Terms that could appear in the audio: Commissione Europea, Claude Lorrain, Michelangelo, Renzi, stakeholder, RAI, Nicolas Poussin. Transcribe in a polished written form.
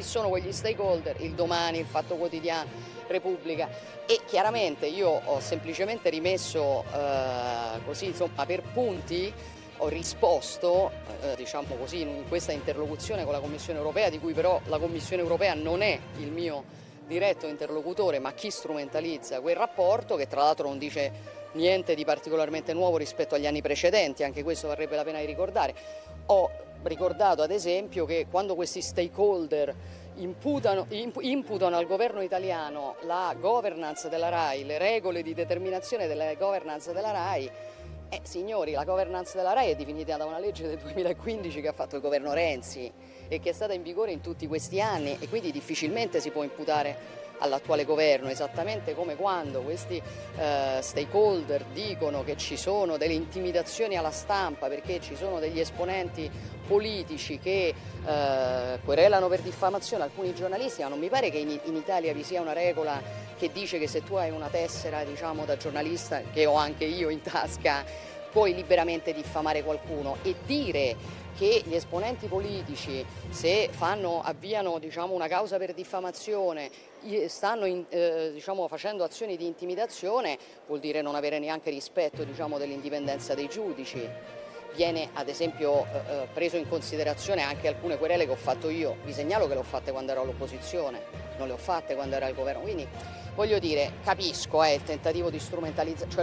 chi sono quegli stakeholder, il Domani, il Fatto Quotidiano, Repubblica, e chiaramente io ho semplicemente rimesso così, insomma, per punti, ho risposto diciamo così, in questa interlocuzione con la Commissione Europea, di cui però la Commissione Europea non è il mio diretto interlocutore, ma chi strumentalizza quel rapporto, che tra l'altro non dice niente di particolarmente nuovo rispetto agli anni precedenti, anche questo varrebbe la pena di ricordare. Ho ricordato ad esempio che quando questi stakeholder imputano al governo italiano la governance della RAI, le regole di determinazione della governance della RAI, signori, la governance della RAI è definita da una legge del 2015 che ha fatto il governo Renzi e che è stata in vigore in tutti questi anni, e quindi difficilmente si può imputare all'attuale governo, esattamente come quando questi stakeholder dicono che ci sono delle intimidazioni alla stampa perché ci sono degli esponenti politici che querelano per diffamazione alcuni giornalisti. Ma non mi pare che in Italia vi sia una regola che dice che se tu hai una tessera, diciamo, da giornalista, che ho anche io in tasca, puoi liberamente diffamare qualcuno, e dire che gli esponenti politici, se avviano, diciamo, una causa per diffamazione, stanno diciamo, facendo azioni di intimidazione, vuol dire non avere neanche rispetto, diciamo, dell'indipendenza dei giudici. Viene ad esempio preso in considerazione anche alcune querele che ho fatto io. Vi segnalo che le ho fatte quando ero all'opposizione, non le ho fatte quando ero al governo. Quindi voglio dire, capisco il tentativo di strumentalizzare. Cioè